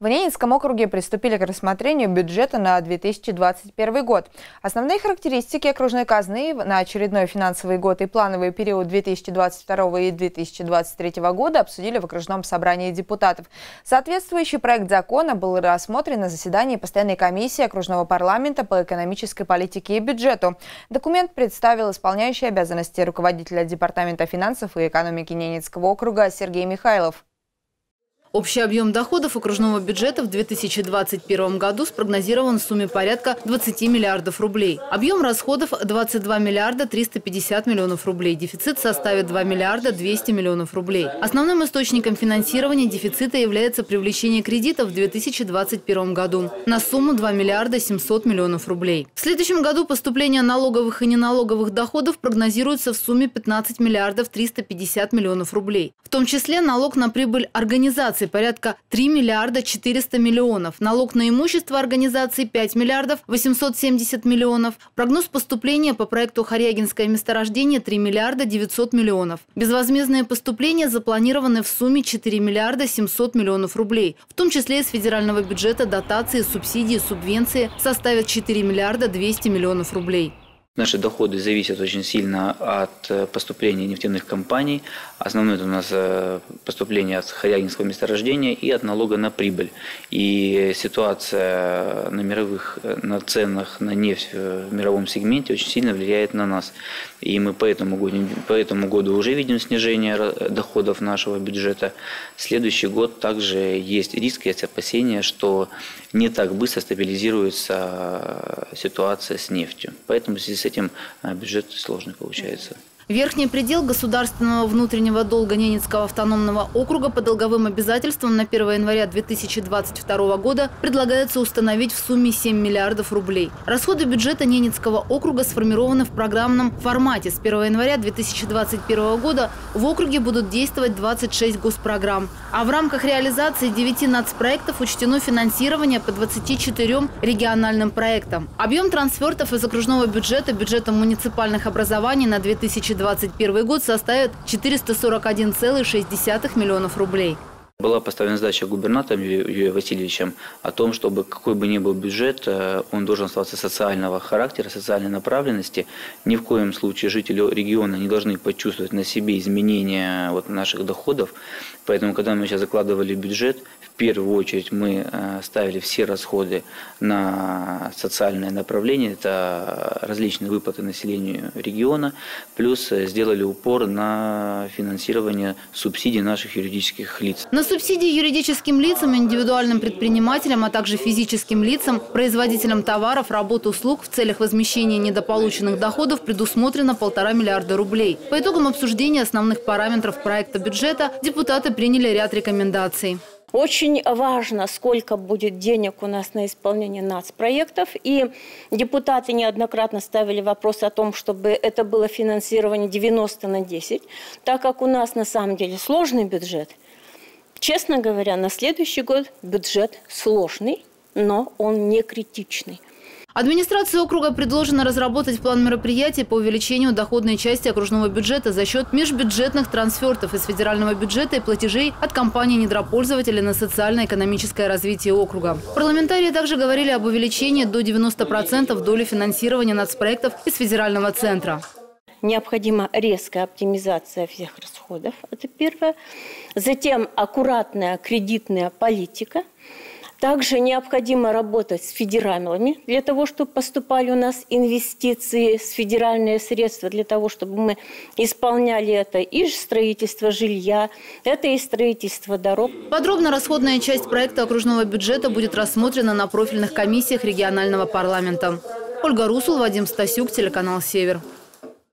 В Ненецком округе приступили к рассмотрению бюджета на 2021 год. Основные характеристики окружной казны на очередной финансовый год и плановый период 2022 и 2023 года обсудили в окружном собрании депутатов. Соответствующий проект закона был рассмотрен на заседании постоянной комиссии окружного парламента по экономической политике и бюджету. Документ представил исполняющий обязанности руководителя Департамента финансов и экономики Ненецкого округа Сергей Михайлов. Общий объем доходов окружного бюджета в 2021 году спрогнозирован в сумме порядка 20 миллиардов рублей. Объем расходов – 22 миллиарда 350 миллионов рублей. Дефицит составит 2 миллиарда 200 миллионов рублей. Основным источником финансирования дефицита является привлечение кредитов в 2021 году на сумму 2 миллиарда 700 миллионов рублей. В следующем году поступления налоговых и неналоговых доходов прогнозируются в сумме 15 миллиардов 350 миллионов рублей. В том числе налог на прибыль организации порядка 3 миллиарда 400 миллионов, налог на имущество организации 5 миллиардов 870 миллионов, прогноз поступления по проекту «Харягинское месторождение» 3 миллиарда 900 миллионов. Безвозмездные поступления запланированы в сумме 4 миллиарда 700 миллионов рублей, в том числе из федерального бюджета дотации, субсидии, субвенции составят 4 миллиарда 200 миллионов рублей. Наши доходы зависят очень сильно от поступления нефтяных компаний. Основное это у нас поступление от Харягинского месторождения и от налога на прибыль. И ситуация на ценах на нефть в мировом сегменте очень сильно влияет на нас. И мы по этому году уже видим снижение доходов нашего бюджета. Следующий год также есть риск, есть опасения, что не так быстро стабилизируется ситуация с нефтью. Поэтому здесь с этим бюджет сложный получается. Верхний предел государственного внутреннего долга Ненецкого автономного округа по долговым обязательствам на 1 января 2022 года предлагается установить в сумме 7 миллиардов рублей. Расходы бюджета Ненецкого округа сформированы в программном формате. С 1 января 2021 года в округе будут действовать 26 госпрограмм. А в рамках реализации 9 нацпроектов учтено финансирование по 24 региональным проектам. Объем трансфертов из окружного бюджета бюджетом муниципальных образований на 2021 год составит 441,6 миллионов рублей. Была поставлена задача губернатором Юрием Васильевичем о том, чтобы какой бы ни был бюджет, он должен оставаться социального характера, социальной направленности. Ни в коем случае жители региона не должны почувствовать на себе изменения наших доходов. Поэтому, когда мы сейчас закладывали бюджет, в первую очередь мы ставили все расходы на социальное направление. Это различные выплаты населению региона. Плюс сделали упор на финансирование субсидий наших юридических лиц. Субсидии юридическим лицам, индивидуальным предпринимателям, а также физическим лицам, производителям товаров, работ, услуг в целях возмещения недополученных доходов предусмотрено 1,5 миллиарда рублей. По итогам обсуждения основных параметров проекта бюджета депутаты приняли ряд рекомендаций. Очень важно, сколько будет денег у нас на исполнение нацпроектов. И депутаты неоднократно ставили вопрос о том, чтобы это было финансирование 90/10, так как у нас на самом деле сложный бюджет. Честно говоря, на следующий год бюджет сложный, но он не критичный. Администрации округа предложено разработать план мероприятий по увеличению доходной части окружного бюджета за счет межбюджетных трансфертов из федерального бюджета и платежей от компаний недропользователей на социально-экономическое развитие округа. Парламентарии также говорили об увеличении до 90% доли финансирования нацпроектов из федерального центра. Необходима резкая оптимизация всех расходов, это первое. Затем аккуратная кредитная политика. Также необходимо работать с федералами для того, чтобы поступали у нас инвестиции, с федеральные средства для того, чтобы мы исполняли это и строительство жилья, это и строительство дорог. Подробно расходная часть проекта окружного бюджета будет рассмотрена на профильных комиссиях регионального парламента. Ольга Руссу, Вадим Стасюк, телеканал «Север».